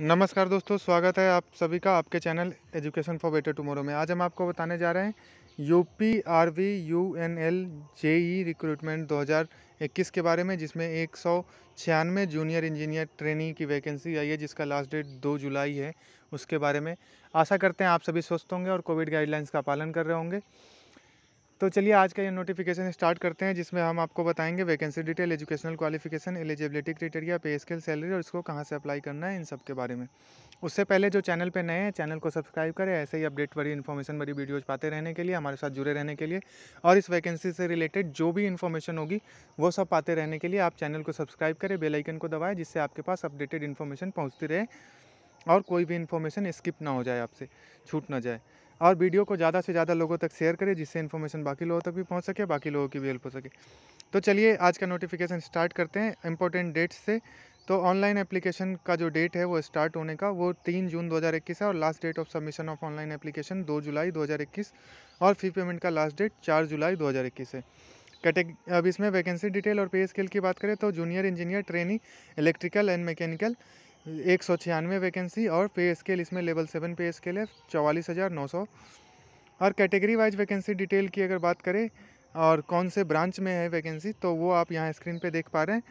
नमस्कार दोस्तों, स्वागत है आप सभी का आपके channel education for better tomorrow में। आज हम आपको बताने जा रहे हैं UPRVUNL JEE रिक्रूटमेंट 2021 के बारे में, जिसमें 196 जूनियर इंजीनियर ट्रेनी की वैकेंसी आई है जिसका लास्ट डेट 2 जुलाई है। उसके बारे में आशा करते हैं आप सभी स्वस्थ होंगे और कोविड गाइडलाइंस का पालन कर रहे होंगे। तो चलिए आज का ये नोटिफिकेशन स्टार्ट करते हैं, जिसमें हम आपको बताएंगे vacancy detail, educational qualification, eligibility criteria, pay scale, salary और इसको कहाँ से अप्लाई करना है, इन सब के बारे में। उससे पहले जो चैनल पे नए हैं चैनल को सब्सक्राइब करें, ऐसे ही अपडेट वाली इन्फॉर्मेशन वाली वीडियोज़ पाते रहने के लिए, हमारे साथ जुड़े रहने के लिए और इस वैकेंसी से रिलेटेड जो भी इन्फॉर्मेशन होगी वो सब पाते रहने के लिए आप चैनल को सब्सक्राइब करें, बेल आइकन को दबाएं, जिससे आपके पास अपडेटेड इन्फॉर्मेशन पहुँचती रहे और कोई भी इन्फॉर्मेशन स्किप ना हो जाए, आपसे छूट ना जाए। और वीडियो को ज़्यादा से ज़्यादा लोगों तक शेयर करें जिससे इन्फॉर्मेशन बाकी लोगों तक भी पहुंच सके, बाकी लोगों की भी हेल्प हो सके। तो चलिए आज का नोटिफिकेशन स्टार्ट करते हैं इंपॉर्टेंट डेट्स से। तो ऑनलाइन एप्लीकेशन का जो डेट है वो स्टार्ट होने का वो 3 जून 2021 है और last date of submission of online application 2 July 2021 और फी पेमेंट का लास्ट डेट 4 जुलाई 2021 है। अब इसमें वैकेंसी डिटेल और पे स्केल की बात करें तो junior engineer trainee electrical and mechanical 196 vacancy और पे स्केल इसमें लेवल 7 पे स्केल है 44,900। और कैटेगरी वाइज वैकेंसी डिटेल की अगर बात करें और कौन से ब्रांच में है वैकेंसी, तो वो आप यहाँ स्क्रीन पे देख पा रहे हैं।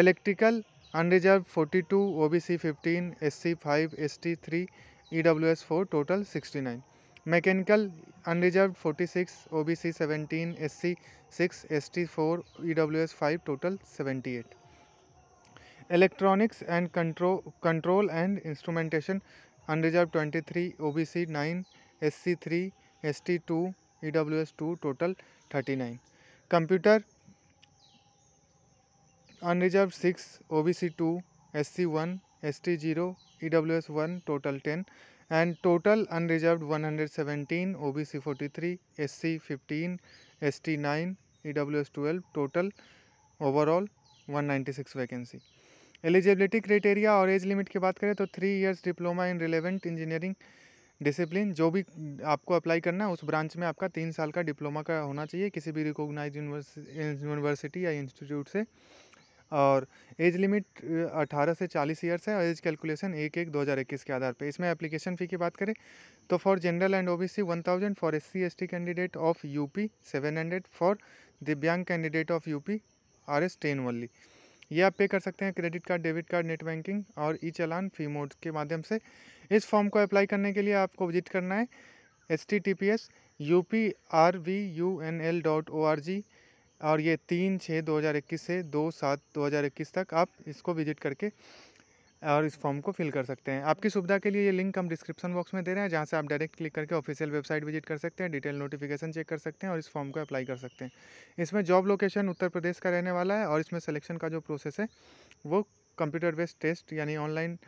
Electrical unreserved 42, OBC 15, SC5, ST3, EWS4, total 69. Mechanical unreserved 46, OBC 17, SC6, ST4, EWS5, total 78. Electronics and control and instrumentation unreserved 23, OBC 9, SC3, ST2, EWS2, total 39. Computer unreserved 6, OBC 2, SC1, ST0. EWS 1, total 10 and total unreserved 117, OBC 43, SC 15, ST 9, EWS 12, total overall 196 vacancy. Eligibility criteria और age limit की बात करें तो 3 years diploma in relevant engineering discipline, जो भी आपको apply करना है उस ब्रांच में आपका 3 साल का डिप्लोमा का होना चाहिए किसी भी रिकॉग्नाइज यूनिवर्सिटी या इंस्टीट्यूट से। और एज लिमिट 18 से 40 ईयर्स है और एज कैलकुलेशन 1/1/2021 के आधार पर। इसमें एप्लीकेशन फ़ी की बात करें तो for general and OBC 1000, for SC/ST candidate of UP 700, for divyang candidate of UP RS 10 only. ये आप पे कर सकते हैं credit card, debit card, net banking और ई चालान फी मोड के माध्यम से। इस फॉर्म को अप्लाई करने के लिए आपको विजिट करना है https://uprvunl.org और ये 3/6/2021 से 2/7/2021 तक आप इसको विजिट करके और इस फॉर्म को फिल कर सकते हैं। आपकी सुविधा के लिए ये लिंक हम डिस्क्रिप्शन बॉक्स में दे रहे हैं, जहाँ से आप डायरेक्ट क्लिक करके ऑफिशियल वेबसाइट विजिट कर सकते हैं, डिटेल नोटिफिकेशन चेक कर सकते हैं और इस फॉर्म को अप्लाई कर सकते हैं। इसमें जॉब लोकेशन उत्तर प्रदेश का रहने वाला है और इसमें सिलेक्शन का जो प्रोसेस है वो कंप्यूटर बेस्ड टेस्ट यानी ऑनलाइन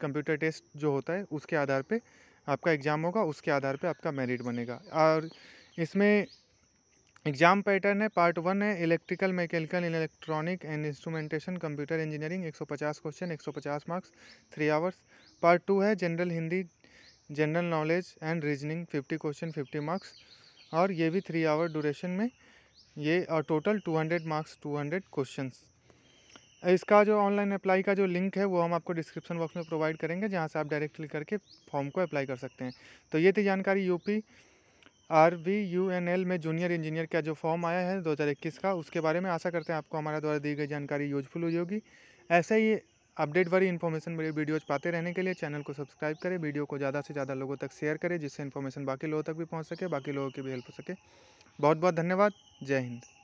कंप्यूटर टेस्ट जो होता है उसके आधार पर आपका एग्ज़ाम होगा, उसके आधार पर आपका मेरिट बनेगा। और इसमें एग्ज़ाम पैटर्न है, पार्ट 1 है electrical, mechanical, electronic and instrumentation, computer engineering, 150 question, 150 marks, 3 hours. Part 2 है general Hindi, general knowledge and reasoning, 50 question 50 marks और ये भी 3 आवर ड्यूरेशन में ये, और टोटल 200 मार्क्स 200 क्वेश्चन। इसका जो ऑनलाइन अप्लाई का जो लिंक है वो हम आपको डिस्क्रिप्शन बॉक्स में प्रोवाइड करेंगे, जहाँ से आप डायरेक्ट क्लिक करके फॉर्म को अप्लाई कर सकते हैं। तो ये थी जानकारी UPRVUNL में जूनियर इंजीनियर का जो फॉर्म आया है 2021 का, उसके बारे में। आशा करते हैं आपको हमारा द्वारा दी गई जानकारी यूजफुल हुई होगी। ऐसे ही अपडेट वाली इन्फॉर्मेशन वाली वीडियोज़ पाते रहने के लिए चैनल को सब्सक्राइब करें, वीडियो को ज़्यादा से ज़्यादा लोगों तक शेयर करें जिससे इन्फॉर्मेशन बाकी लोगों तक भी पहुँच सके, बाकी लोगों की भी हेल्प हो सके। बहुत बहुत धन्यवाद, जय हिंद।